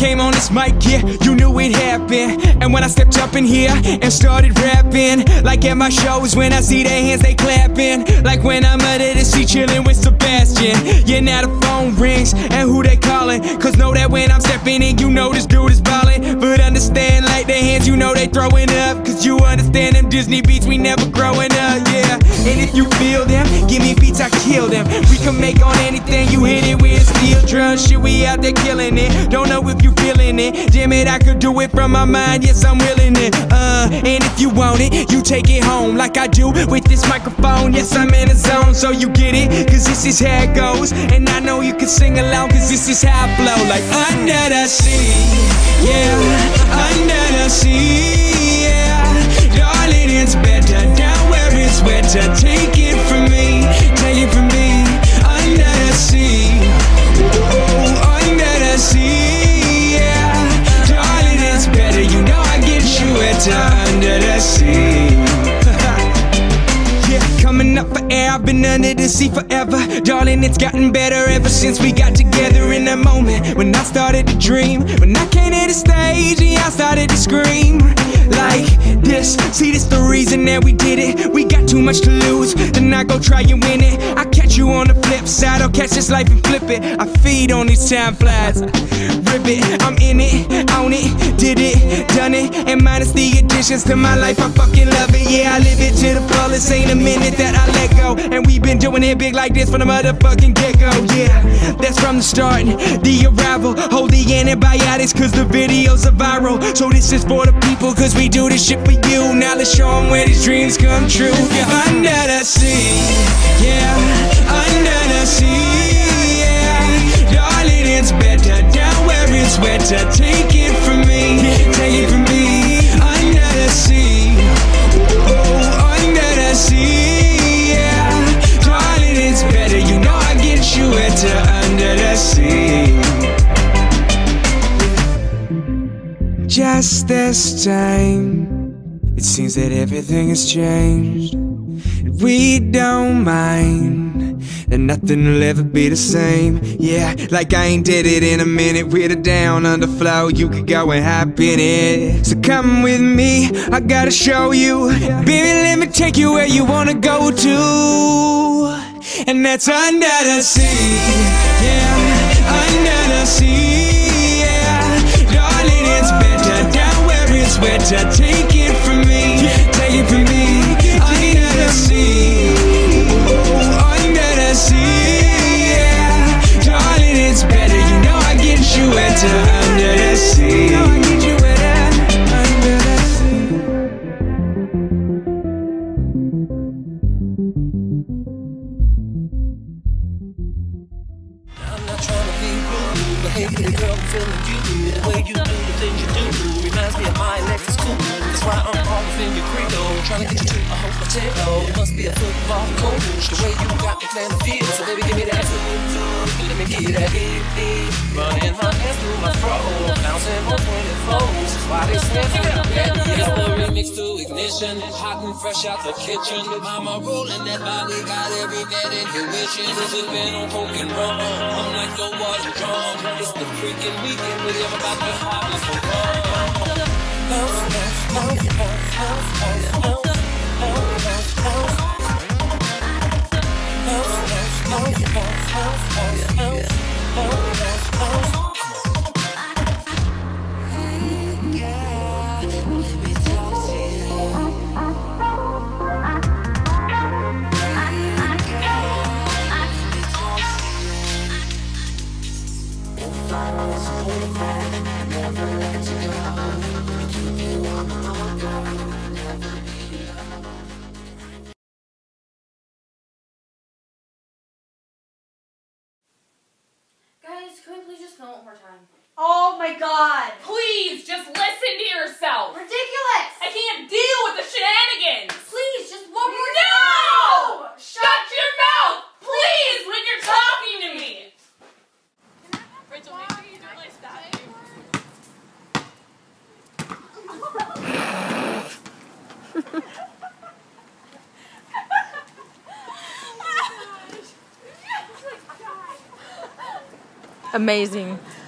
came on this mic, yeah, you knew it happened. And when I stepped up in here and started rapping, like at my shows when I see their hands, they clapping. Like when I'm out of the seat chilling with Sebastian. Yeah, now the phone rings and who they calling? Cause know that when I'm stepping in, you know this dude is ballin'. But understand, like their hands, you know they throwing up. Cause you understand them Disney beats, we never growing up, yeah. And if you feel them, give me beats, I kill them. We can make on anything, you hit it with steel drum. Shit, we out there killing it. Don't know if you feeling it. Damn it, I could do it from my mind, yes, I'm willing it. And if you want it, you take it home like I do with this microphone. Yes, I'm in the zone, so you get it, cause this is how it goes. And I know you can sing along, cause this is how I flow. Like under the sea, yeah, under the sea, yeah. Darling, it's better down where it's wetter. Take it from me, take it from me. Under the sea, oh, under the sea, yeah. Darling, it's better, you know I get you wetter under the sea. Up for air, I've been under the sea forever. Darling, it's gotten better ever since we got together. In the moment when I started to dream, when I came to the stage, yeah, I started to scream. Like this, see this the reason that we did it. We got too much to lose, then I go try and win it. I catch you on the flip side, I'll catch this life and flip it. I feed on these time flies, rip it, I'm in it, own it, did it, done it. And minus the additions to my life, I fucking love it. Yeah, I live it to the fullest, ain't a minute that I let go. And we've been doing it big like this from the motherfucking get-go. Yeah, that's from the start, the arrival. Hold the antibiotics cause the videos are viral. So this is for the people cause we do this shit for you. Now let's show them where these dreams come true. Yeah, under the sea, yeah, under the sea, yeah. Darling, it's better down where it's wetter. Take it from me, take it from me. Under the sea, oh, under the sea. Wetter under the sea. Just this time, it seems that everything has changed. We don't mind, and nothing will ever be the same. Yeah, like I ain't did it in a minute. We're the down under flow, you could go and hop in it. So come with me, I gotta show you. Baby, let me take you where you wanna go to. And that's under the sea, yeah, under the sea, yeah. Darling, it's better down where it's wetter. Take it from me, take it from me. Under the sea, oh, under the sea, yeah. Darling, it's better, you know I get you wetter under the sea. Trying to get you to a whole potato. It must be a football coach. The way you got me playing the field. So baby, give me that food. Let me get that hip. Running my hands through my throat. Bouncing up when it flows. Why they stand up, baby? It's the remix to ignition. Hot and fresh out the kitchen. Mama rolling that body. Got every man in your wishes. Sipping on coke and rum. I'm like the water drum. It's the freaking weekend. But everybody hot is for fun. Oh my god! Please, just listen to yourself! Ridiculous! I can't deal with the shenanigans! Please, just one more time! No! Shut your mouth! Please, when you're talking to me! Rachel, make sure you don't like that. Amazing.